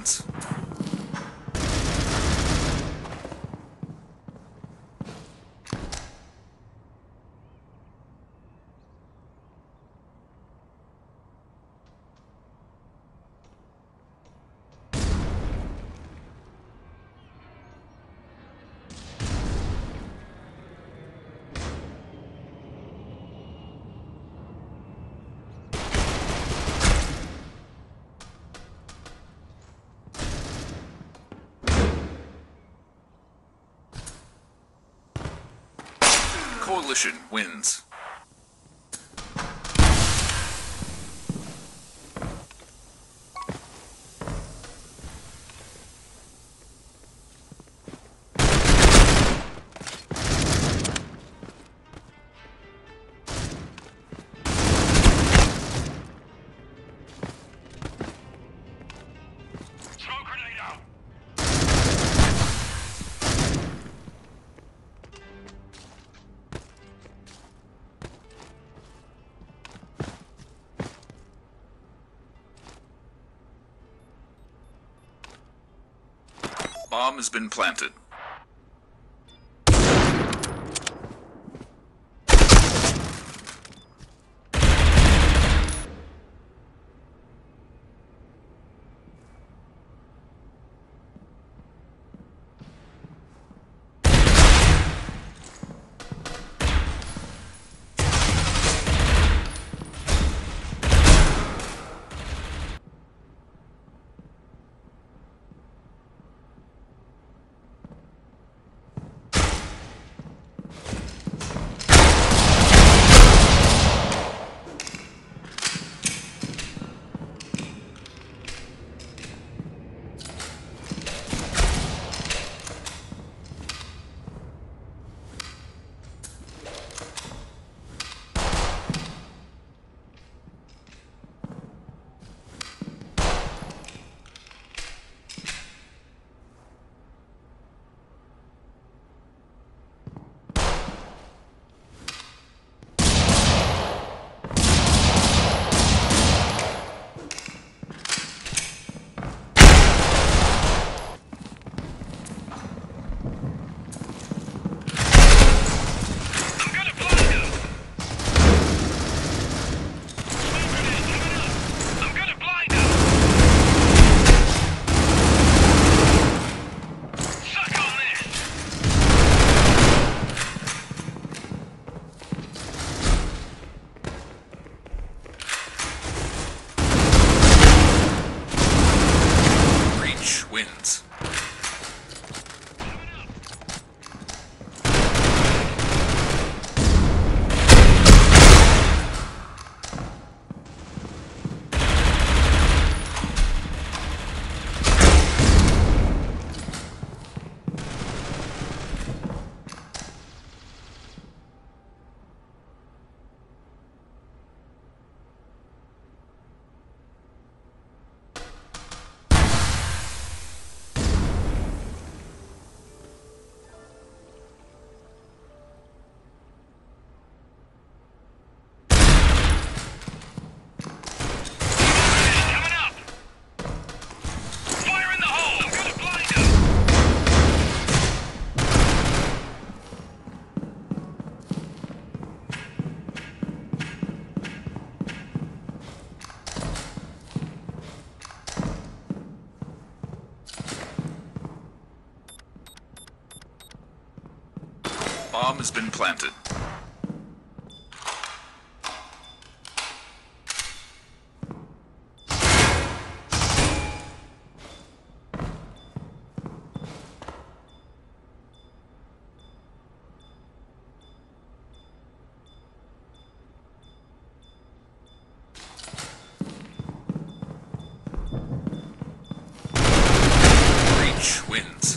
weapons. Coalition wins. Bomb has been planted. Wins. Bomb has been planted. Breach wins.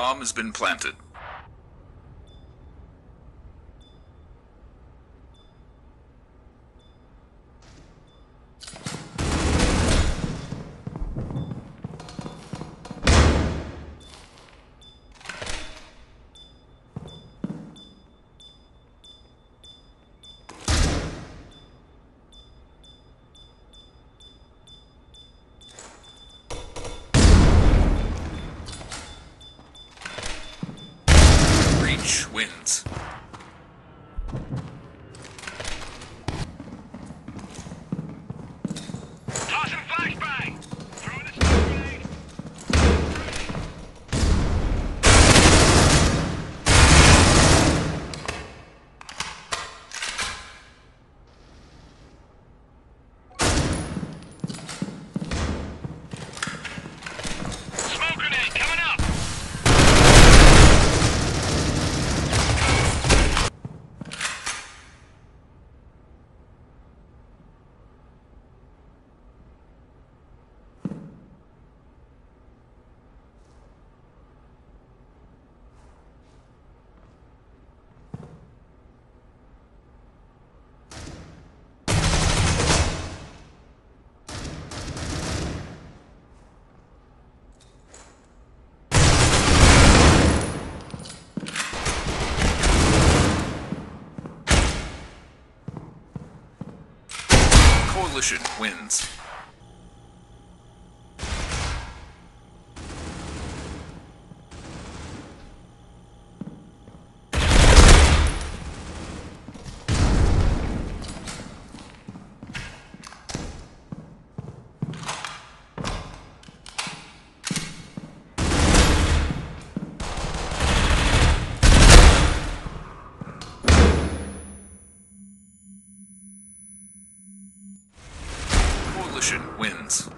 Bomb has been planted. Wins. Tossing flashbang. Throwing a smoke grenade. Smoke grenade coming up. Coalition wins. Coalition wins.